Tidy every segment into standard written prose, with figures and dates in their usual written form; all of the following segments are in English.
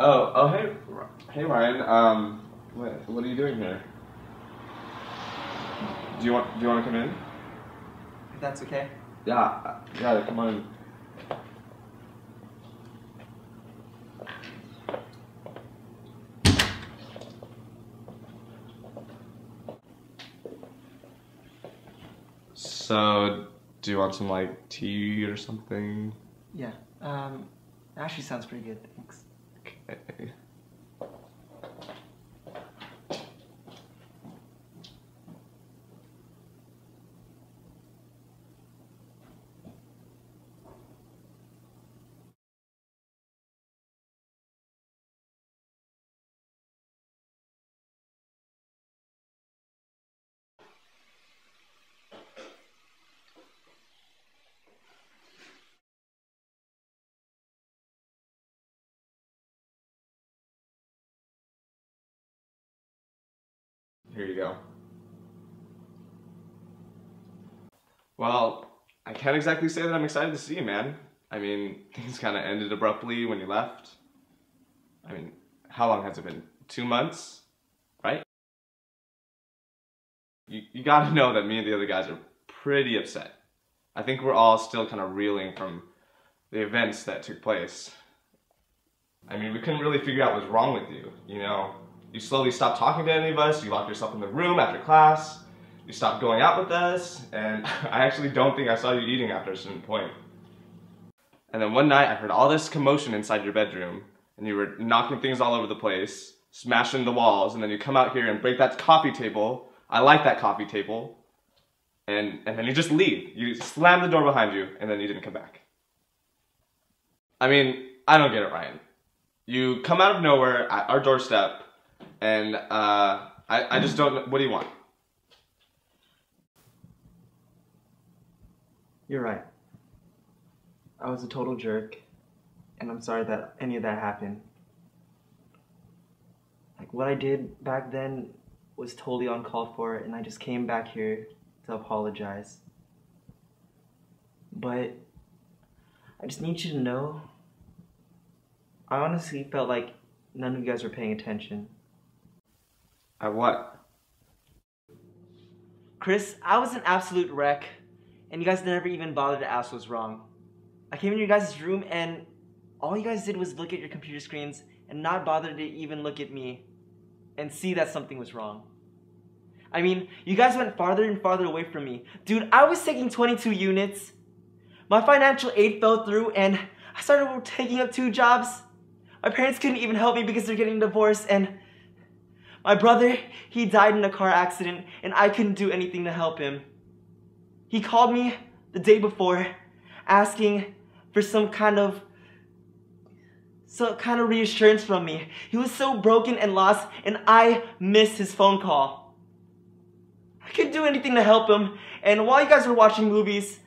Oh, hey, Ryan. What are you doing here? Do you want to come in? If that's okay. Yeah, come on in. So, do you want some, like, tea or something? Yeah, actually sounds pretty good, thanks. Okay. Here you go. Well, I can't exactly say that I'm excited to see you, man. I mean, things kind of ended abruptly when you left. I mean, how long has it been? 2 months? Right? You gotta know that me and the other guys are pretty upset. I think we're all still kind of reeling from the events that took place. I mean, we couldn't really figure out what's wrong with you, you know? You slowly stopped talking to any of us, you locked yourself in the room after class, you stopped going out with us, and I actually don't think I saw you eating after a certain point. And then one night I heard all this commotion inside your bedroom, and you were knocking things all over the place, smashing the walls, and then you come out here and break that coffee table. I like that coffee table. And then you just leave. You slam the door behind you, and then you didn't come back. I mean, I don't get it, Ryan. You come out of nowhere at our doorstep, and I just don't know. What do you want? You're right. I was a total jerk, and I'm sorry that any of that happened. Like, what I did back then was totally uncalled for, and I just came back here to apologize. But I just need you to know, I honestly felt like none of you guys were paying attention. At what? Chris, I was an absolute wreck, and you guys never even bothered to ask what's wrong. I came into your guys' room, and all you guys did was look at your computer screens and not bother to even look at me and see that something was wrong. I mean, you guys went farther and farther away from me. Dude, I was taking 22 units. My financial aid fell through, and I started taking up 2 jobs. My parents couldn't even help me because they're getting divorced, and my brother, he died in a car accident, and I couldn't do anything to help him. He called me the day before, asking for some kind of reassurance from me. He was so broken and lost, and I missed his phone call. I couldn't do anything to help him, and while you guys were watching movies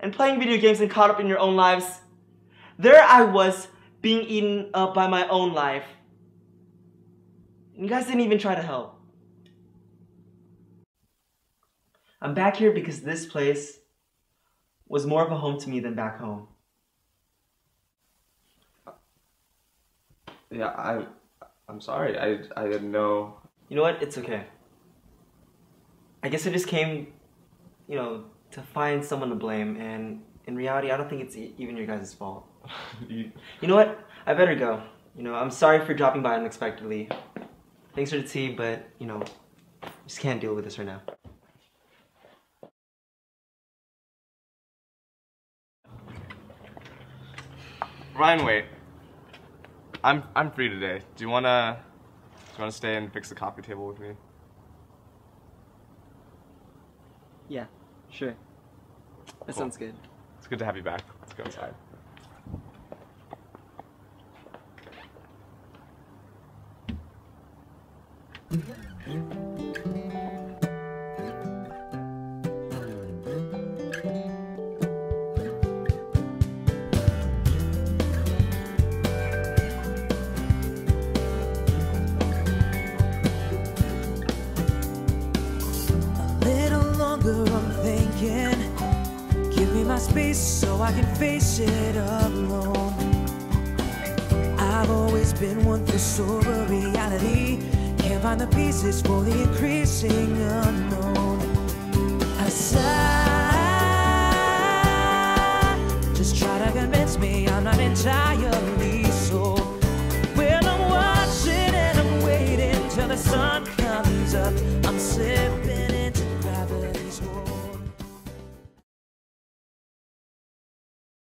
and playing video games and caught up in your own lives, there I was, being eaten up by my own life. You guys didn't even try to help. I'm back here because this place was more of a home to me than back home. Yeah, I'm sorry. I didn't know. You know what? It's okay. I guess I just came, you know, to find someone to blame, and in reality, I don't think it's even your guys' fault. You know what? I better go. You know, I'm sorry for dropping by unexpectedly. Thanks for the tea, but, you know, just can't deal with this right now. Ryan, wait. I'm free today. Do you wanna stay and fix the coffee table with me? Yeah, sure. That sounds good. It's good to have you back. Let's go inside. Space so I can face it alone. I I've always been one for sober reality. Can't find the pieces for the increasing unknown. Aside, just try to convince me I'm not entirely so. Well, I'm watching and I'm waiting till the sun comes up. I'm sitting